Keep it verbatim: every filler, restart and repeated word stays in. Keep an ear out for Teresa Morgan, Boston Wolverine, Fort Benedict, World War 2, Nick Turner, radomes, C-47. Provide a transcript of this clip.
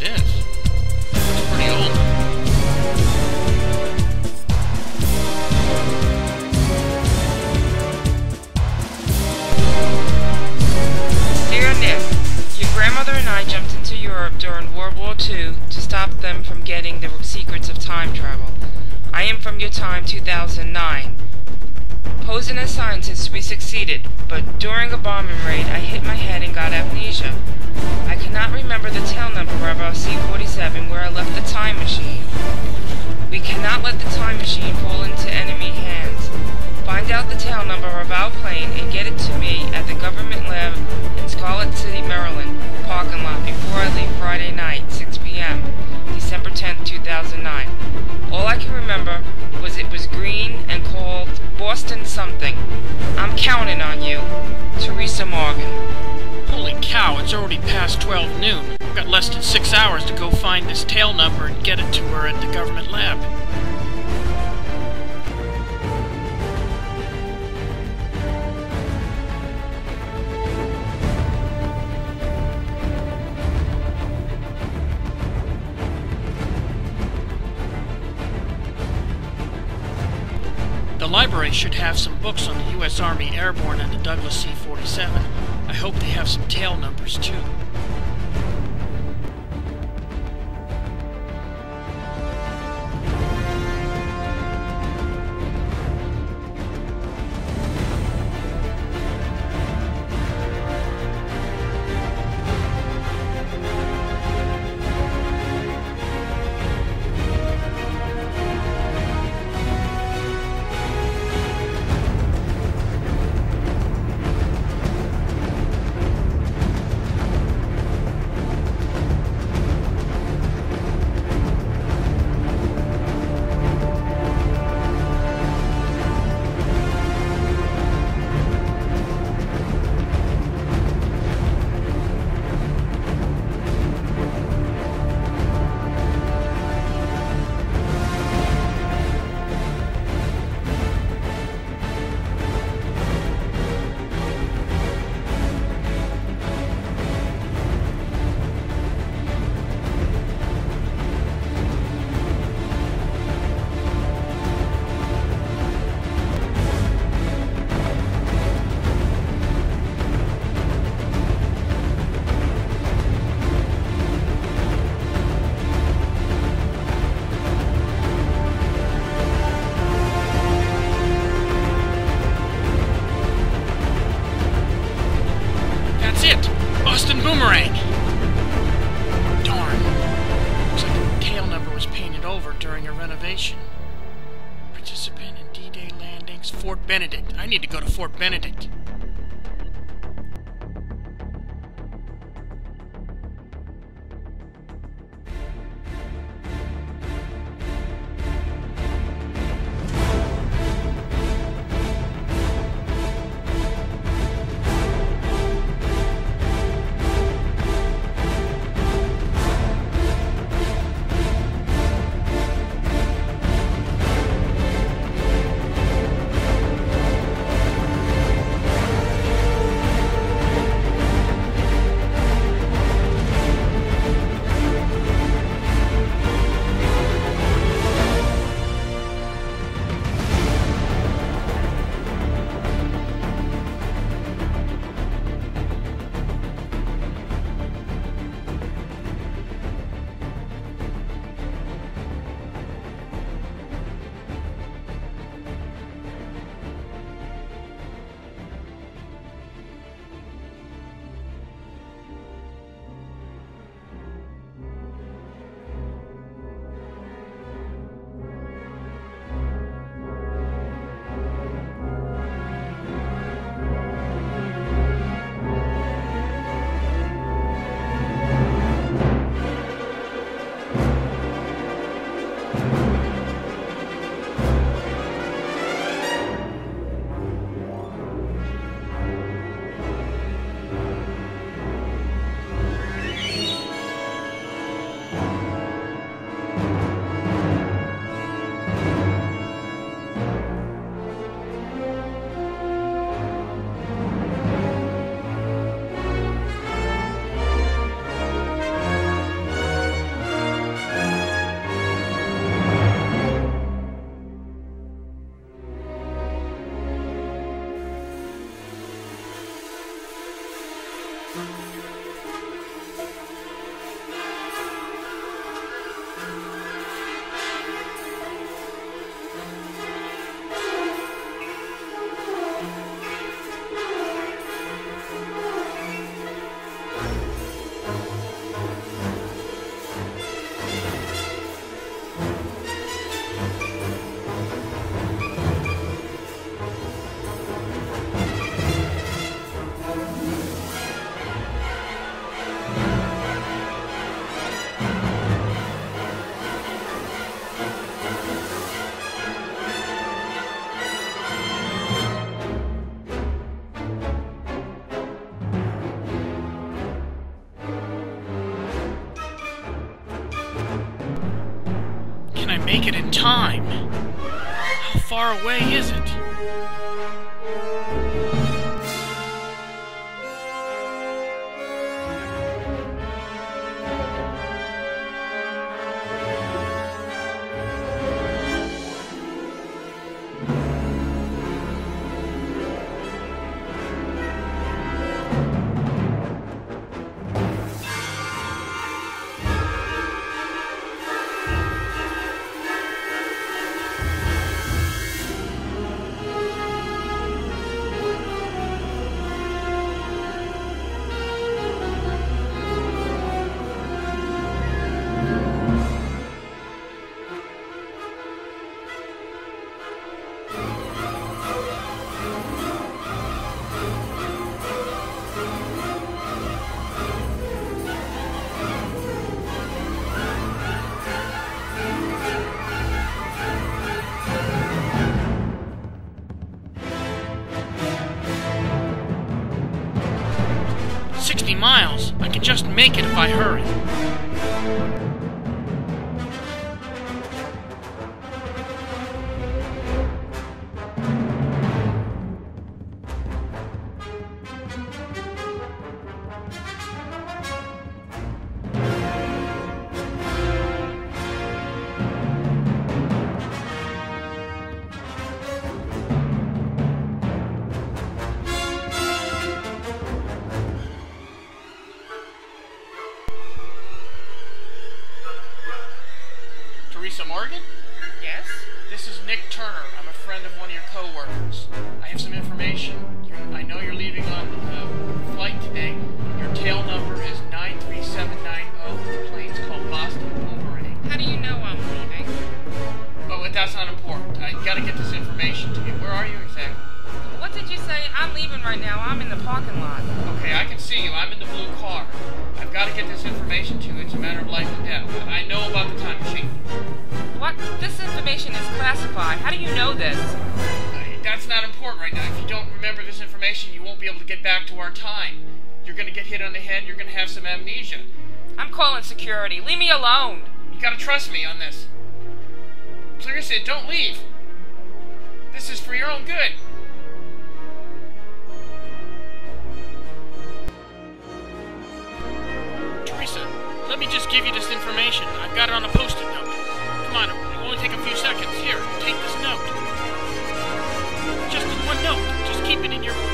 this? It's pretty old. Dear Nick, your grandmother and I jumped into Europe during World War Two to stop them from getting the secrets of time travel. I am from your time two thousand nine. Posing as scientists, we succeeded, but during a bombing raid, I hit my head and got amnesia. I cannot remember the tail number of our C forty-seven where I left the time machine. We cannot let the time machine fall into enemy hands. Find out the tail number of our plane and get it to me at the government lab in Scarlet City, Maryland, parking lot before I leave Friday night, six p m, December tenth, two thousand nine. All I can remember was it was green and called Boston something. I'm counting on you. Teresa Morgan. Holy cow, it's already past twelve noon. I've got less than six hours to go find this tail number and get it to her at the government lab. The library should have some books on the U S Army Airborne and the Douglas C forty-seven. I hope they have some tail numbers too. Boomerang! Darn. Looks like the tail number was painted over during a renovation. Participant in D-Day landings. Fort Benedict. I need to go to Fort Benedict. Make it in time. How far away is it? sixty miles. I can just make it if I hurry. Morgan? Yes? This is Nick Turner. I'm a friend of one of your co-workers. I have some information. You're, I know you're leaving on a flight today. Your tail number is nine three seven nine zero. The plane's called Boston Wolverine. How do you know I'm leaving? Oh, that's not important. I gotta get this information to you. Where are you exactly? What did you say? I'm leaving right now. I'm in the parking lot. Okay, I can see you. I'm in the blue car. I've gotta get this information to you. It's a matter of life and death. I know about the time machine. What? This information is classified. How do you know this? Uh, that's not important right now. If you don't remember this information, you won't be able to get back to our time. You're going to get hit on the head. You're going to have some amnesia. I'm calling security. Leave me alone. You got to trust me on this. Seriously, don't leave. This is for your own good. Teresa, let me just give you this information. I've got it on a post-it note. Come on, it'll only take a few seconds. Here, take this note. Just one note. Just keep it in your...